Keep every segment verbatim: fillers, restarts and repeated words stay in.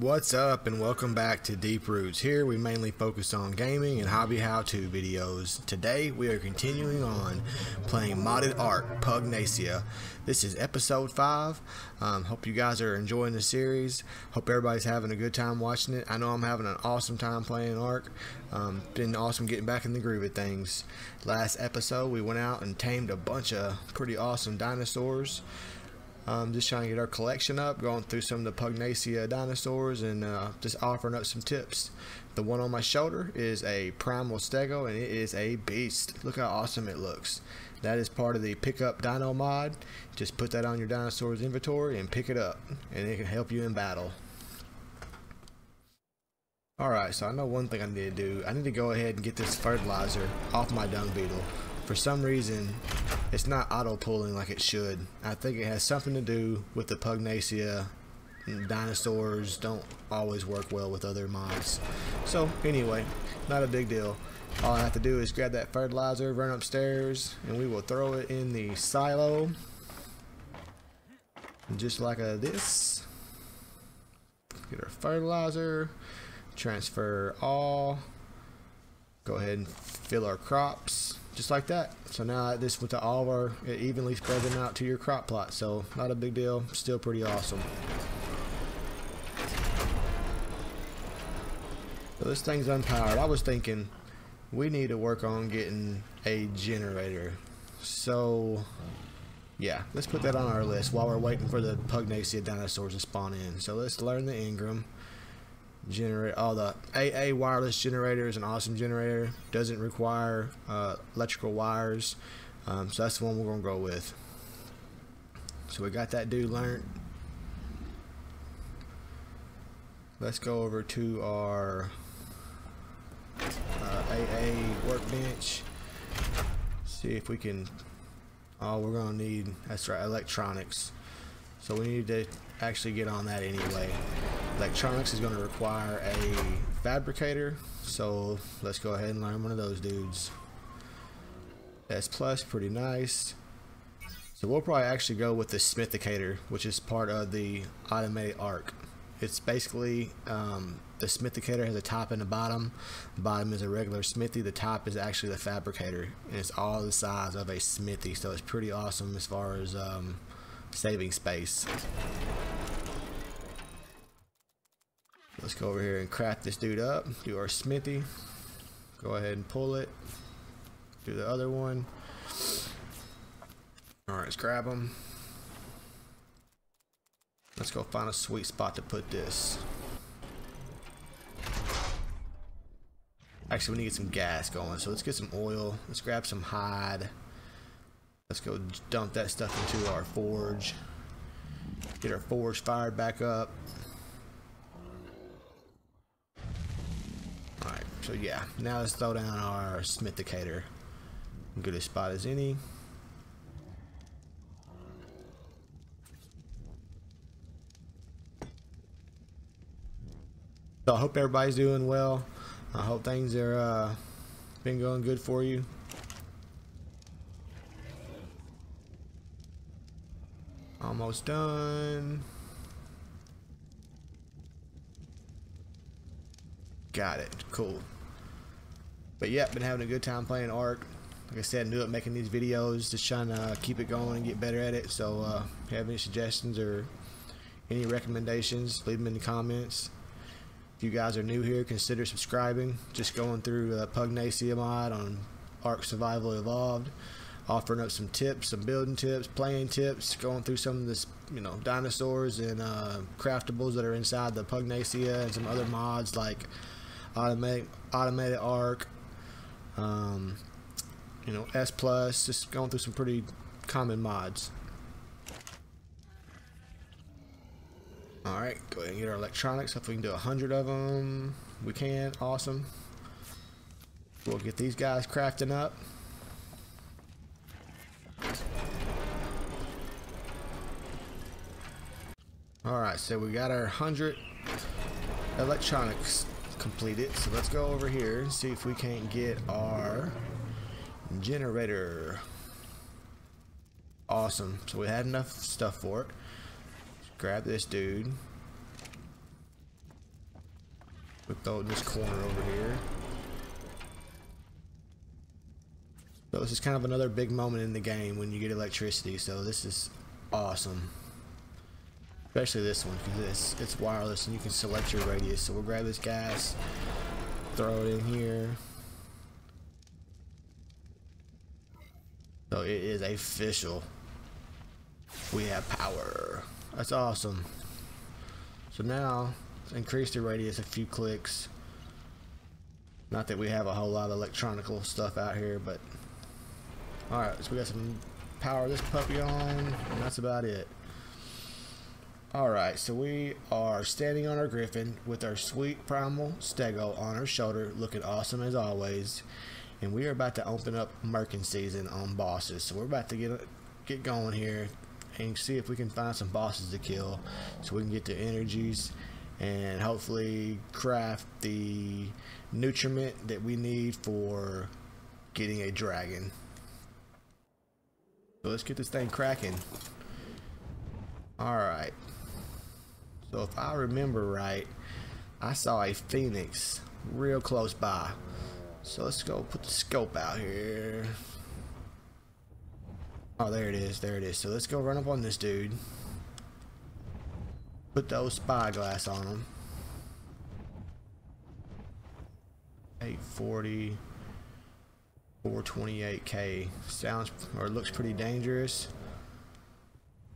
What's up and welcome back to Deep Roots. Here we mainly focus on gaming and hobby how-to videos. Today we are continuing on playing MODDED ARK Pugnacia. This is episode five. Um, hope you guys are enjoying the series. Hope everybody's having a good time watching it. I know I'm having an awesome time playing ARK. Um, been awesome getting back in the groove of things. Last episode we went out and tamed a bunch of pretty awesome dinosaurs. Um, just trying to get our collection up, going through some of the Pugnacia dinosaurs and uh, just offering up some tips. The one on my shoulder is a primal stego and it is a beast. Look how awesome it looks. That is part of the pick up dino mod. Just put that on your dinosaur's inventory and pick it up and it can help you in battle. Alright, so I know one thing I need to do. I need to go ahead and get this fertilizer off my dung beetle. For some reason, it's not auto pulling like it should. I think it has something to do with the Pugnacia. Dinosaurs don't always work well with other mods. So anyway, not a big deal. All I have to do is grab that fertilizer, run upstairs, and we will throw it in the silo. Just like a, this. Get our fertilizer, transfer all. Go ahead and fill our crops. Just like that. So now this with all of our, it evenly spread them out to your crop plot. So not a big deal. Still pretty awesome. So this thing's unpowered. I was thinking we need to work on getting a generator. So yeah, let's put that on our list while we're waiting for the Pugnacia dinosaurs to spawn in. So let's learn the Ingram. Generate all the A A wireless generator is an awesome generator. Doesn't require uh, electrical wires, um, so that's the one we're gonna go with. So we got that dude learned. Let's go over to our uh, A A workbench. See if we can. Oh, we're gonna need. That's right, electronics. So we need to actually get on that anyway. Electronics is going to require a fabricator, so let's go ahead and learn one of those dudes. S plus, pretty nice. So we'll probably actually go with the Smithicator, which is part of the automated arc. It's basically um, the Smithicator has a top and a bottom. The bottom is a regular smithy. The top is actually the fabricator, and it's all the size of a smithy, so it's pretty awesome as far as um, saving space. Let's go over here and craft this dude up, do our smithy, go ahead and pull it, do the other one. Alright, let's grab him. Let's go find a sweet spot to put this. Actually, we need to get some gas going, so let's get some oil, let's grab some hide, let's go dump that stuff into our forge, get our forge fired back up. So yeah, now let's throw down our Smithicator. Good a spot as any. So I hope everybody's doing well. I hope things are uh, been going good for you. Almost done. Got it. Cool. But yeah, been having a good time playing ARK. Like I said, new at making these videos, just trying to keep it going and get better at it. So uh, if you have any suggestions or any recommendations, leave them in the comments. If you guys are new here, consider subscribing. Just going through uh, Pugnacia mod on ARK Survival Evolved, offering up some tips, some building tips, playing tips, going through some of this, you know, dinosaurs and uh, craftables that are inside the Pugnacia and some other mods like automated automated arc. Um, you know, S plus, just going through some pretty common mods. All right, go ahead and get our electronics. If we can do a hundred of them, we can. Awesome. We'll get these guys crafting up. All right, so we got our hundred electronics completed. So let's go over here and see if we can't get our generator. Awesome. So we had enough stuff for it. Let's grab this dude. Let's throw this corner over here. So this is kind of another big moment in the game when you get electricity, so this is awesome. Especially this one, because it's, it's wireless and you can select your radius. So we'll grab this gas, throw it in here. So it is official. We have power. That's awesome. So now, let's increase the radius a few clicks. Not that we have a whole lot of electronical stuff out here, but... Alright, so we got some power this puppy on, and that's about it. Alright, so we are standing on our griffin with our sweet primal stego on our shoulder, looking awesome as always. And we are about to open up merkin season on bosses. So we're about to get get going here and see if we can find some bosses to kill so we can get the energies and hopefully craft the nutriment that we need for getting a dragon. So let's get this thing cracking. Alright. So if I remember right, I saw a phoenix real close by. So let's go put the scope out here. Oh, there it is, there it is. So let's go run up on this dude. Put the old spyglass on him. eight forty, four twenty-eight K. Sounds or looks pretty dangerous.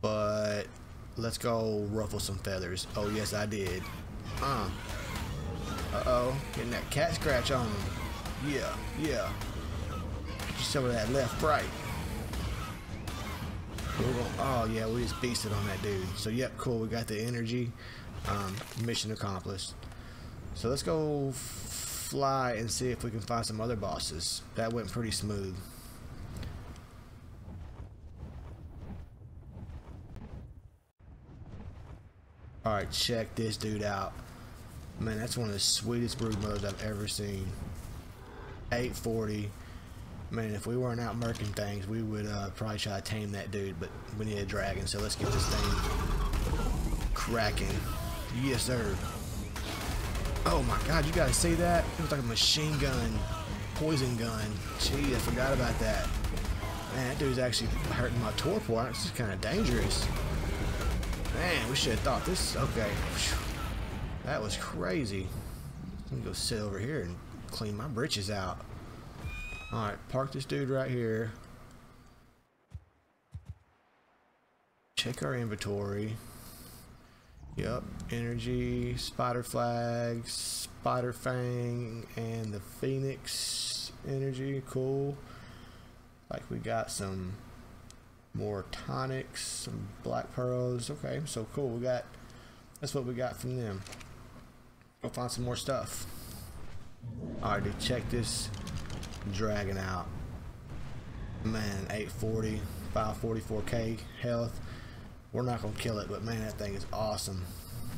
But let's go ruffle some feathers. Oh yes, I did. Uh, uh oh, getting that cat scratch on him. Yeah, yeah. Get you some of that left, right. Cool. Oh yeah, we just beasted on that dude. So yep, cool. We got the energy. Um, mission accomplished. So let's go fly and see if we can find some other bosses. That went pretty smooth. All right, check this dude out. Man, that's one of the sweetest broodmothers I've ever seen. eight forty. Man, if we weren't out merking things, we would uh, probably try to tame that dude, but we need a dragon, so let's get this thing cracking. Yes, sir. Oh my god, you guys see that? It was like a machine gun, poison gun. Gee, I forgot about that. Man, that dude's actually hurting my torpor. This is kind of dangerous. Man, we should have thought this. Okay. That was crazy. Let me go sit over here and clean my britches out. Alright, park this dude right here. Check our inventory. Yep, energy, spider flag, spider fang, and the phoenix energy. Cool. Like we got some more tonics, some black pearls. Okay, so cool. We got, that's what we got from them. Go find some more stuff. Alright, dude, check this dragon out. Man, eight forty, five forty-four K health. We're not gonna kill it, but man, that thing is awesome.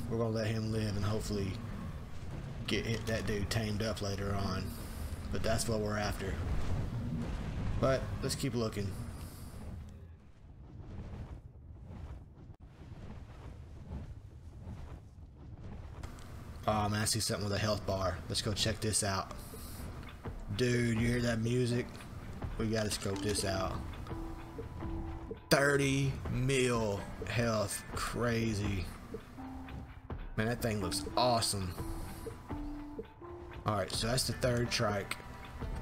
We're gonna let him live and hopefully get hit that dude tamed up later on, but that's what we're after. But let's keep looking. Oh man, I see something with a health bar. Let's go check this out. Dude, you hear that music? We gotta scope this out. thirty mil health. Crazy. Man, that thing looks awesome. Alright, so that's the third trike.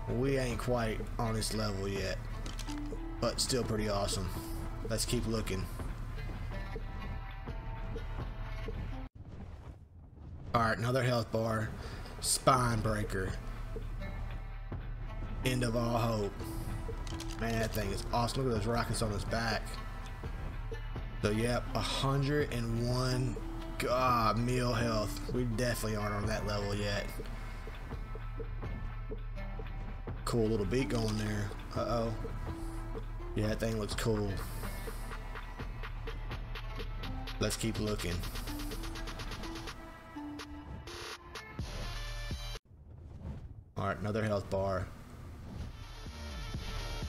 We ain't quite on this level yet, but still pretty awesome. Let's keep looking. Alright, another health bar. Spine breaker. End of all hope. Man, that thing is awesome. Look at those rockets on his back. So yep, one hundred and one god meal health. We definitely aren't on that level yet. Cool little beat going there. Uh-oh. Yeah, that thing looks cool. Let's keep looking. Alright, another health bar.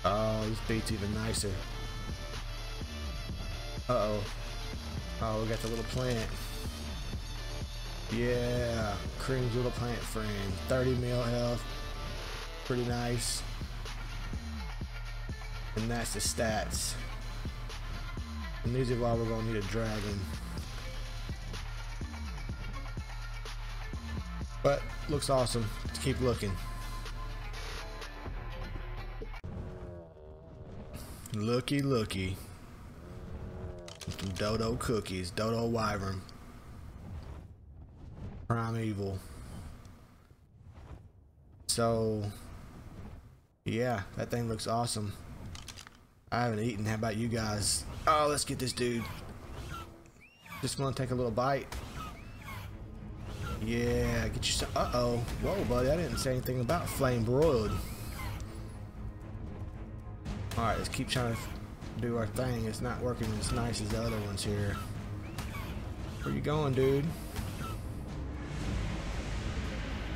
Oh, this beat's even nicer. Uh-oh. Oh, we got the little plant. Yeah, cringe little plant frame. thirty mil health. Pretty nice. And that's the stats. And these are why we're gonna need a dragon. But looks awesome. Let's keep looking. Looky, looky. Some dodo cookies. Dodo wyvern. Primeval. So, yeah, that thing looks awesome. I haven't eaten. How about you guys? Oh, let's get this dude. Just want to take a little bite. Yeah, get you some. Uh oh. Whoa, buddy. I didn't say anything about flame broiled. Alright, let's keep trying to do our thing. It's not working as nice as the other ones here. Where you going, dude?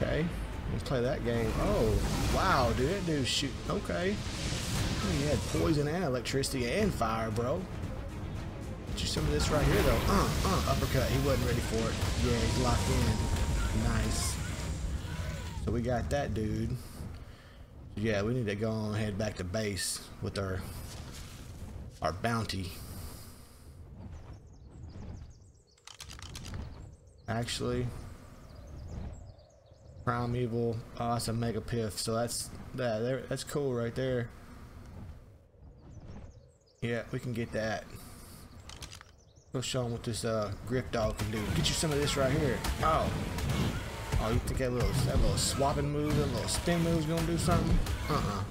Okay. Let's play that game. Oh, wow, dude. That dude shoot. Okay. He had poison and electricity and fire, bro. Get you some of this right here, though. Uh, uh, uppercut. He wasn't ready for it. Yeah, he's locked in. Nice. So we got that dude. Yeah, we need to go on and head back to base with our our bounty. Actually, Primeval. Oh, that's a mega pith. So that's that. There, that's cool right there. Yeah, we can get that. We'll show them what this uh, grip dog can do. Get you some of this right here. Oh, oh, you think that little that little swapping move, that little spin move is gonna do something? Uh-uh.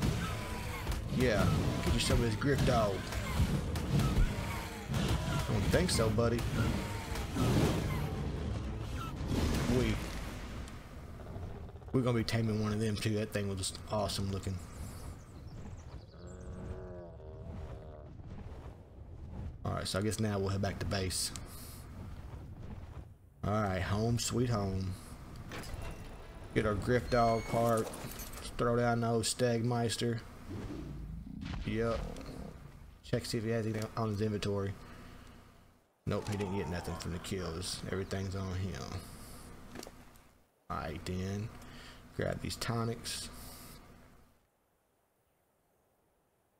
Yeah, get you some of this grip dog. I don't think so, buddy. We we're gonna be taming one of them too. That thing was just awesome looking. Alright, so I guess now we'll head back to base. Alright, home sweet home. Get our grip dog part. Throw down the old Stagmeister. Yep. Check see if he has anything on his inventory. Nope, he didn't get nothing from the kills. Everything's on him. Alright then. Grab these tonics.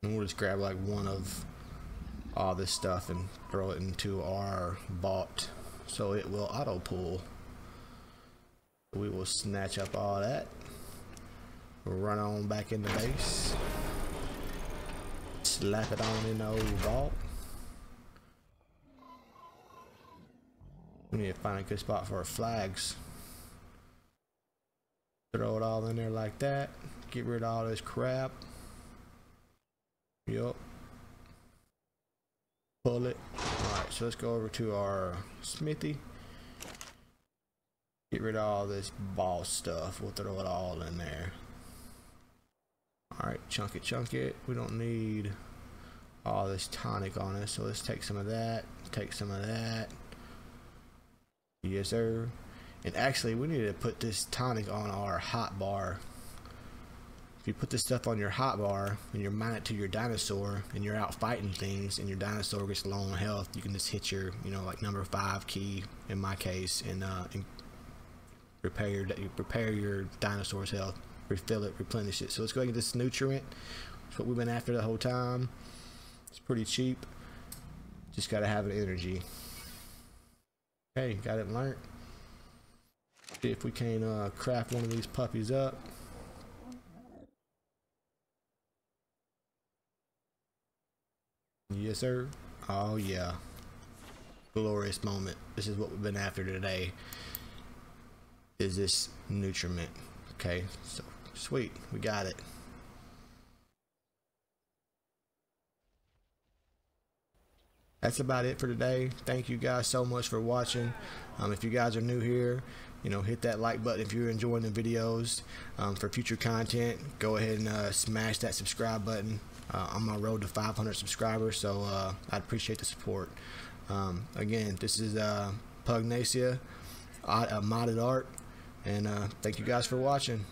And we'll just grab like one of all this stuff and throw it into our bot so it will auto pull. We will snatch up all that, run on back in the base, slap it on in the old vault. We need to find a good spot for our flags, throw it all in there like that, get rid of all this crap. Yup. Pull it. Alright, so let's go over to our Smithy. Get rid of all this ball stuff. We'll throw it all in there. Alright, chunk it, chunk it. We don't need all this tonic on us, so let's take some of that. Take some of that. Yes, sir. And actually, we need to put this tonic on our hot bar. You put this stuff on your hot bar and you mine it to your dinosaur and you're out fighting things and your dinosaur gets low on health, you can just hit your, you know, like number five key in my case, and uh and repair your repair your dinosaur's health, refill it, replenish it. So let's go ahead and get this nutriment. That's what we've been after the whole time. It's pretty cheap, just gotta have an energy. Okay, got it learned. See if we can uh craft one of these puppies up. Yes, sir. Oh, yeah. Glorious moment. This is what we've been after today. Is this nutriment. Okay, so sweet. We got it. That's about it for today. Thank you guys so much for watching. Um, if you guys are new here, you know, hit that like button if you're enjoying the videos. Um, for future content, go ahead and uh, smash that subscribe button. Uh, on my road to five hundred subscribers, so uh, I'd appreciate the support. Um, again, this is uh, Pugnacia, uh, MODDED ARK, and uh, thank you guys for watching.